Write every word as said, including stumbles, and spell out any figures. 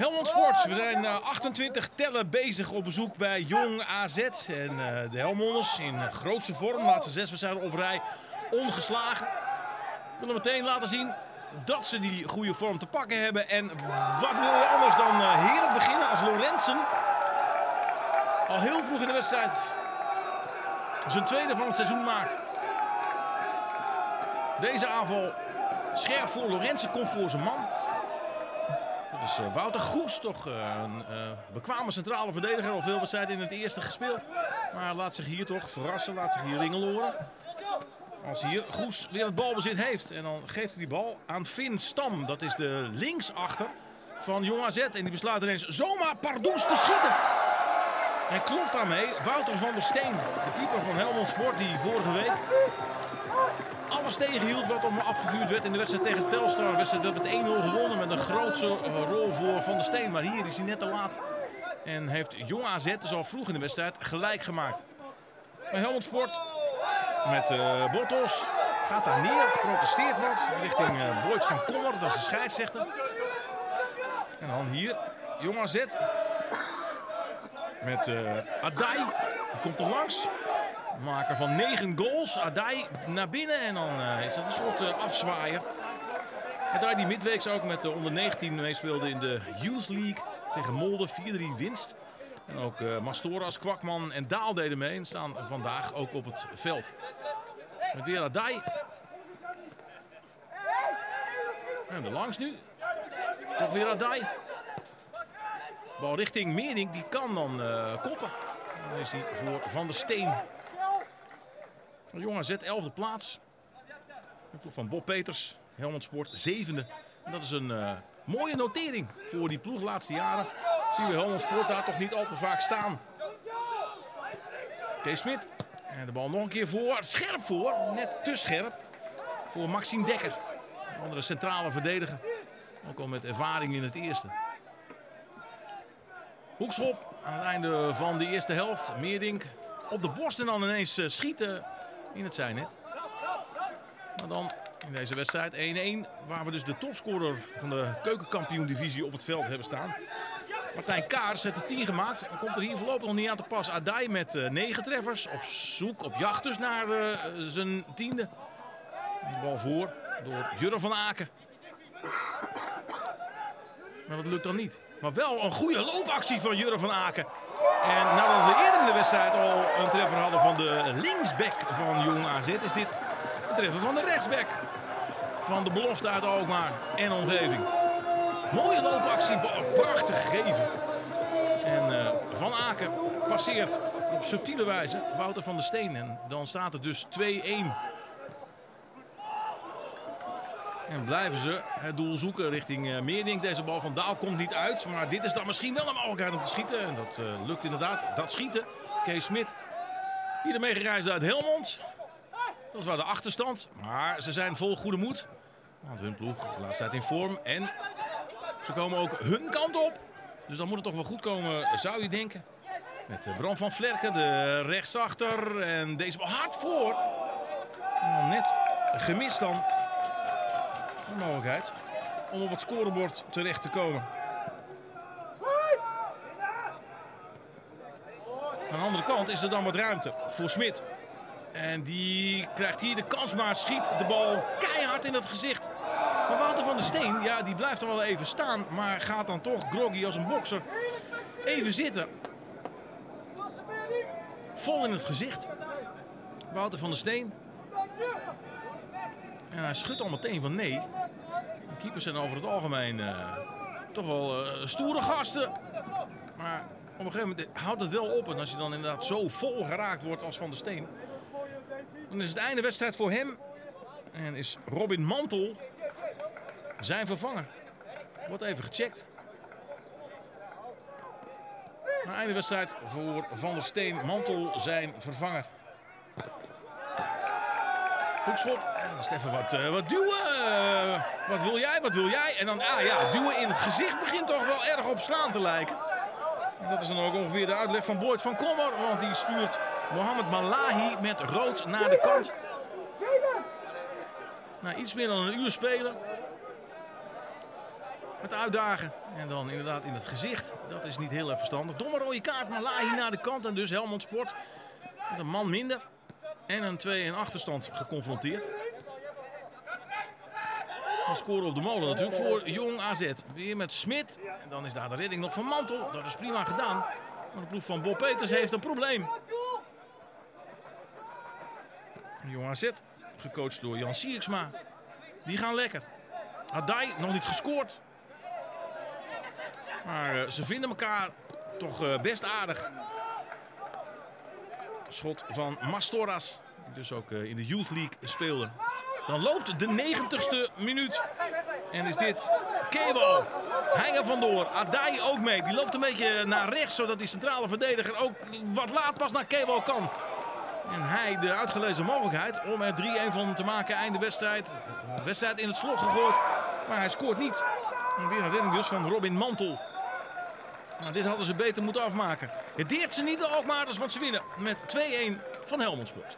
Helmond Sports, we zijn uh, achtentwintig tellen bezig op bezoek bij Jong A Z. En uh, de Helmonders in uh, grootste vorm, laatste zes wedstrijden op rij, ongeslagen. Willen meteen laten zien dat ze die goede vorm te pakken hebben. En wat wil je anders dan uh, heerlijk beginnen als Lorentzen al heel vroeg in de wedstrijd zijn tweede van het seizoen maakt. Deze aanval scherp voor Lorentzen, komt voor zijn man. Dat is uh, Wouter Goes, toch uh, een uh, bekwame centrale verdediger. Al veel wedstrijden in het eerste gespeeld. Maar laat zich hier toch verrassen, laat zich hier ringeloren. Als hier Goes weer het balbezit heeft. En dan geeft hij die bal aan Finn Stam. Dat is de linksachter van Jong A Z. En die besluit ineens zomaar pardoes te schieten. En klopt daarmee Wouter van der Steen. De keeper van Helmond Sport die vorige week alles tegenhield wat om afgevuurd werd in de wedstrijd tegen Telstar. De wedstrijd werd met één nul gewonnen met een grootse rol voor Van der Steen. Maar hier is hij net te laat. En heeft Jong A Z dus al vroeg in de wedstrijd gelijk gemaakt. Maar Helmond Sport met uh, Bottels gaat daar neer, protesteert wat richting uh, Boyd van Kommer, dat is de scheidsrechter. En dan hier Jong A Z met uh, Adai, die komt er langs. Maker van negen goals, Adai naar binnen en dan uh, is dat een soort uh, afzwaaier. Adai die midweeks ook met de uh, onder negentien meespeelde in de Youth League tegen Molde, vier drie winst. En ook uh, Mastoras, Kwakman en Daal deden mee en staan vandaag ook op het veld. Met weer Adai. En er langs nu. Toch weer Adai. Bal richting Meerdink, die kan dan uh, koppen. En dan is hij voor Van der Steen. Jong A Z, elfde plaats. Van Bob Peters, Helmond Sport, zevende. En dat is een uh, mooie notering voor die ploeg de laatste jaren. Zien we Helmond Sport daar toch niet al te vaak staan. Kees Smit. En de bal nog een keer voor. Scherp voor. Net te scherp. Voor Maxime Dekker. Een andere centrale verdediger. Ook al met ervaring in het eerste. Hoekschop aan het einde van de eerste helft. Meerdink op de borst en dan ineens schieten in het zijnet. Maar dan in deze wedstrijd één één. Waar we dus de topscorer van de keukenkampioen-divisie op het veld hebben staan. Martijn Kaars heeft de tien gemaakt. Dan komt er hier voorlopig nog niet aan te pas. Adai met uh, negen treffers. Op zoek, op jacht dus naar uh, zijn tiende. De bal voor door Jurre van Aken. Maar dat lukt dan niet. Maar wel een goede loopactie van Jurre van Aken. En nadat we eerder in de wedstrijd al een treffer hadden van de linksback van Jong A Z, is dit een treffer van de rechtsback. Van de belofte uit Alkmaar en omgeving. Mooie loopactie, prachtig gegeven. En uh, Van Aken passeert op subtiele wijze Wouter van der Steen. En dan staat het dus twee één. En blijven ze het doel zoeken richting uh, Meerdink. Deze bal van Daal komt niet uit. Maar dit is dan misschien wel een mogelijkheid om te schieten. En dat uh, lukt inderdaad. Dat schieten. Kees Smit. Hier de meegereisd uit Helmond. Dat is waar de achterstand. Maar ze zijn vol goede moed. Want hun ploeg laatst staat in vorm. En ze komen ook hun kant op. Dus dan moet het toch wel goed komen, zou je denken. Met Bram van Vlerken, de rechtsachter. En deze bal hard voor. Net gemist dan. De mogelijkheid om op het scorebord terecht te komen. Aan de andere kant is er dan wat ruimte voor Smit. En die krijgt hier de kans, maar schiet de bal keihard in het gezicht. Maar Wouter van der Steen, ja, die blijft er wel even staan, maar gaat dan toch groggy als een bokser even zitten. Vol in het gezicht. Wouter van der Steen. En hij schudt al meteen van nee. De keepers zijn over het algemeen uh, toch wel uh, stoere gasten. Maar op een gegeven moment houdt het wel op. En als je dan inderdaad zo vol geraakt wordt als Van der Steen, dan is het einde wedstrijd voor hem. En is Robin Mantel zijn vervanger. Wordt even gecheckt. Na einde wedstrijd voor Van der Steen, Mantel zijn vervanger. Hoekschop. En dan is even wat, uh, wat duwen. Uh, wat wil jij, wat wil jij? En dan, ah ja, duwen in het gezicht begint toch wel erg op slaan te lijken. En dat is dan ook ongeveer de uitleg van Boyd van Kommer. Want die stuurt Mohamed Malahi met rood naar de kant. Na iets meer dan een uur spelen het uitdagen. En dan inderdaad in het gezicht. Dat is niet heel erg verstandig. Domme rode kaart, Malahi naar de kant. En dus Helmond Sport met een man minder. En een twee in achterstand geconfronteerd. Een score op de molen natuurlijk voor Jong A Z. Weer met Smit. En dan is daar de redding nog van Mantel. Dat is prima gedaan. Maar de ploeg van Bob Peters heeft een probleem. Jong A Z, gecoacht door Jan Sierksma. Die gaan lekker. Adai nog niet gescoord. Maar uh, ze vinden elkaar toch uh, best aardig. Schot van Mastoras, die dus ook uh, in de Youth League speelde. Dan loopt de negentigste minuut. En is dit Kewo. Hij er vandoor. Adai ook mee. Die loopt een beetje naar rechts, zodat die centrale verdediger ook wat laat pas naar Kewo kan. En hij de uitgelezen mogelijkheid om er drie een van te maken. Einde wedstrijd. Wedstrijd in het slot gegooid. Maar hij scoort niet. En weer een redding dus van Robin Mantel. Nou, dit hadden ze beter moeten afmaken. Het deert ze niet de Alkmaarders, want ze winnen met twee een van Helmond Sport.